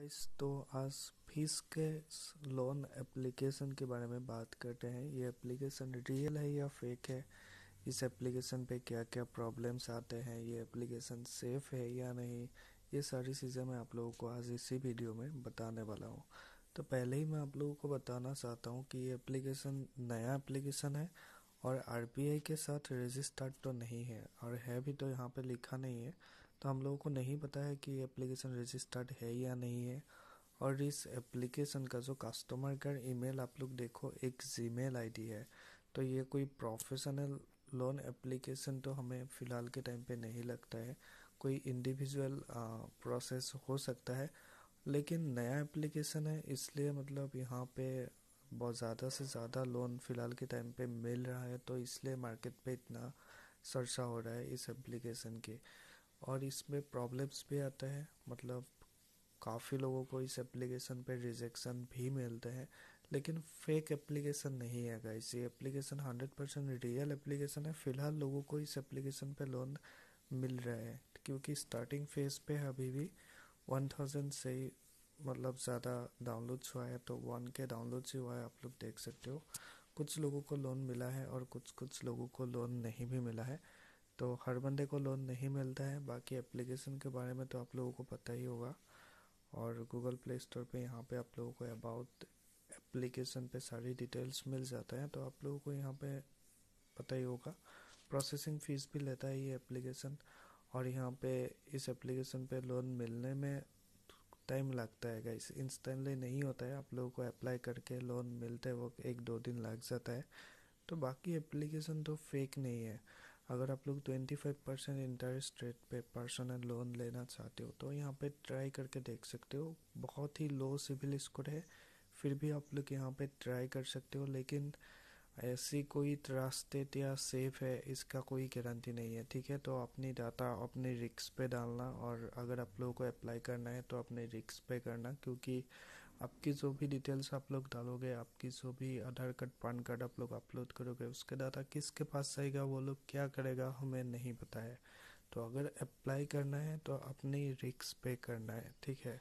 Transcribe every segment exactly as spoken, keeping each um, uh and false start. Guys, तो आज fees के लोन एप्लीकेशन के बारे में बात करते हैं। ये एप्लीकेशन रियल है या फेक है, इस एप्लीकेशन पे क्या क्या प्रॉब्लम्स आते हैं, ये एप्लीकेशन सेफ़ है या नहीं, ये सारी चीज़ें मैं आप लोगों को आज इसी वीडियो में बताने वाला हूँ। तो पहले ही मैं आप लोगों को बताना चाहता हूँ कि ये एप्लीकेशन नया एप्लीकेशन है और आर बी आई के साथ रजिस्टर्ड तो नहीं है, और है भी तो यहाँ पे लिखा नहीं है। तो हम लोगों को नहीं पता है कि ये एप्लीकेशन रजिस्टर्ड है या नहीं है। और इस एप्लीकेशन का जो कस्टमर केयर ईमेल आप लोग देखो, एक जीमेल आईडी है। तो ये कोई प्रोफेशनल लोन एप्लीकेशन तो हमें फ़िलहाल के टाइम पे नहीं लगता है, कोई इंडिविजुअल प्रोसेस हो सकता है। लेकिन नया एप्लीकेशन है इसलिए मतलब यहाँ पे बहुत ज़्यादा से ज़्यादा लोन फ़िलहाल के टाइम पे मिल रहा है, तो इसलिए मार्केट पे इतना चर्चा हो रहा है इस एप्लीकेशन की। और इसमें प्रॉब्लम्स भी आते हैं, मतलब काफ़ी लोगों को इस एप्लीकेशन पे रिजेक्शन भी मिलते हैं। लेकिन फेक एप्लीकेशन नहीं है गाइस, ये application hundred percent real application है। फ़िलहाल लोगों को इस एप्लीकेशन पे लोन मिल रहा है क्योंकि स्टार्टिंग फेज़ पे अभी भी वन थाउजेंड से ही मतलब ज़्यादा डाउनलोड्स हुआ है, तो वन के डाउनलोड्स ही हुआ है, आप लोग देख सकते हो। कुछ लोगों को लोन मिला है और कुछ कुछ लोगों को लोन नहीं भी मिला है। तो हर बंदे को लोन नहीं मिलता है। बाकी एप्लीकेशन के बारे में तो आप लोगों को पता ही होगा। और गूगल प्ले स्टोर पे यहाँ पे आप लोगों को अबाउट एप्लीकेशन पे सारी डिटेल्स मिल जाता है, तो आप लोगों को यहाँ पे पता ही होगा। प्रोसेसिंग फ़ीस भी लेता है ये एप्लीकेशन, और यहाँ पे इस एप्लीकेशन पे लोन मिलने में टाइम लगता है गाइस, इंस्टेंटली नहीं होता है। आप लोगों को अप्लाई करके लोन मिलते वक्त एक दो दिन लग जाता है। तो बाकी एप्लीकेशन तो फेक नहीं है। अगर आप लोग पच्चीस परसेंट इंटरेस्ट रेट पे पर्सनल लोन लेना चाहते हो तो यहाँ पे ट्राई करके देख सकते हो। बहुत ही लो सिविल स्कोर है फिर भी आप लोग यहाँ पे ट्राई कर सकते हो, लेकिन ऐसी कोई ट्रस्टेड या सेफ़ है इसका कोई गारंटी नहीं है, ठीक है। तो अपनी डाटा अपने रिस्क पे डालना, और अगर आप लोगों को अप्लाई करना है तो अपने रिस्क पे करना, क्योंकि आपकी जो भी डिटेल्स आप लोग डालोगे, आपकी जो भी आधार कार्ड पैन कार्ड आप लोग अपलोड करोगे, उसके डाटा किसके पास आएगा, वो लोग क्या करेगा, हमें नहीं पता है। तो अगर अप्लाई करना है तो अपने रिस्क पे करना है, ठीक है।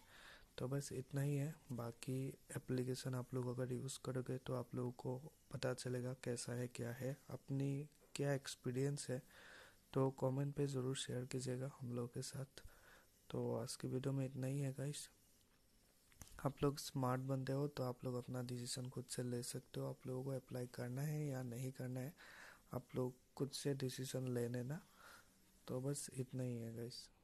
तो बस इतना ही है। बाकी एप्लीकेशन आप लोग अगर यूज़ करोगे तो आप लोगों को पता चलेगा कैसा है क्या है, अपनी क्या एक्सपीरियंस है। तो कमेंट पे ज़रूर शेयर कीजिएगा हम लोगों के साथ। तो आज की वीडियो में इतना ही है गाइस। आप लोग स्मार्ट बनते हो तो आप लोग अपना डिसीजन खुद से ले सकते हो। आप लोगों को अप्लाई करना है या नहीं करना है, आप लोग खुद से डिसीजन ले लेना। तो बस इतना ही है गाइस।